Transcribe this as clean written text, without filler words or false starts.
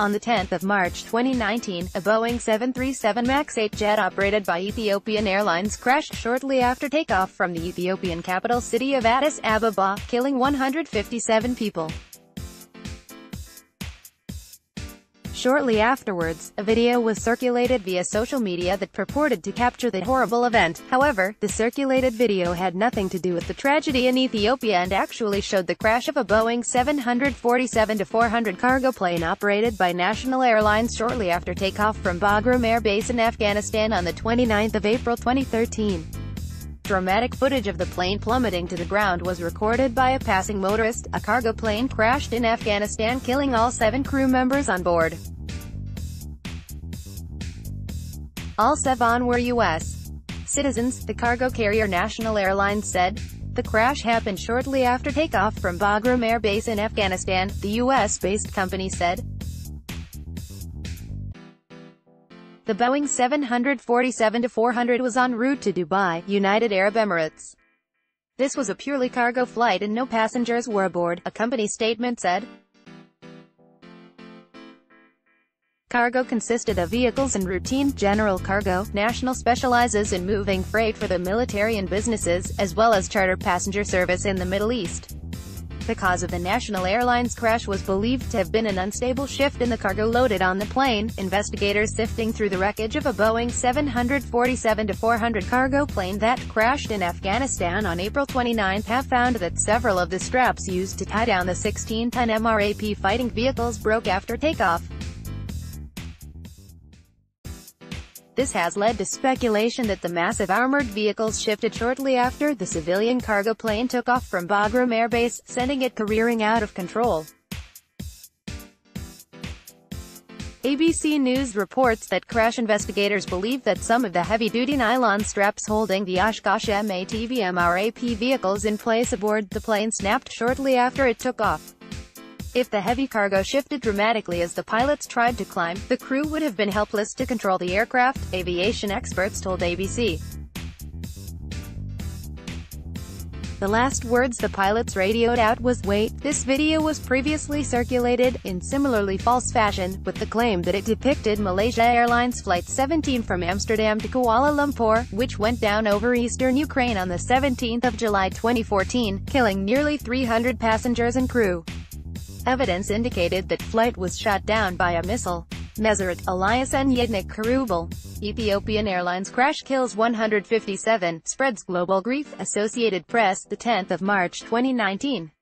On the 10th of March 2019, a Boeing 737 MAX 8 jet operated by Ethiopian Airlines crashed shortly after takeoff from the Ethiopian capital city of Addis Ababa, killing 157 people. Shortly afterwards, a video was circulated via social media that purported to capture the horrible event. However, the circulated video had nothing to do with the tragedy in Ethiopia and actually showed the crash of a Boeing 747-400 cargo plane operated by National Airlines shortly after takeoff from Bagram Air Base in Afghanistan on the 29th of April 2013. Dramatic footage of the plane plummeting to the ground was recorded by a passing motorist. A cargo plane crashed in Afghanistan, killing all 7 crew members on board. All 7 were U.S. citizens, the cargo carrier National Airlines said. The crash happened shortly after takeoff from Bagram Air Base in Afghanistan, the U.S.-based company said. The Boeing 747-400 was en route to Dubai, United Arab Emirates. This was a purely cargo flight and no passengers were aboard, a company statement said. Cargo consisted of vehicles and routine, general cargo. National specializes in moving freight for the military and businesses, as well as charter passenger service in the Middle East. The cause of the National Airlines crash was believed to have been an unstable shift in the cargo loaded on the plane. Investigators sifting through the wreckage of a Boeing 747-400 cargo plane that crashed in Afghanistan on April 29 have found that several of the straps used to tie down the 16-ton MRAP fighting vehicles broke after takeoff. This has led to speculation that the massive armored vehicles shifted shortly after the civilian cargo plane took off from Bagram Air Base, sending it careering out of control. ABC News reports that crash investigators believe that some of the heavy-duty nylon straps holding the Oshkosh MATV MRAP vehicles in place aboard the plane snapped shortly after it took off. If the heavy cargo shifted dramatically as the pilots tried to climb, the crew would have been helpless to control the aircraft, aviation experts told ABC. The last words the pilots radioed out was, "Wait." This video was previously circulated, in similarly false fashion, with the claim that it depicted Malaysia Airlines Flight 17 from Amsterdam to Kuala Lumpur, which went down over eastern Ukraine on the 17th of July 2014, killing nearly 300 passengers and crew. Evidence indicated that flight was shot down by a missile. Meseret, Elias and Yednik Karubal. Ethiopian Airlines crash kills 157, spreads global grief. Associated Press, 10 March 2019.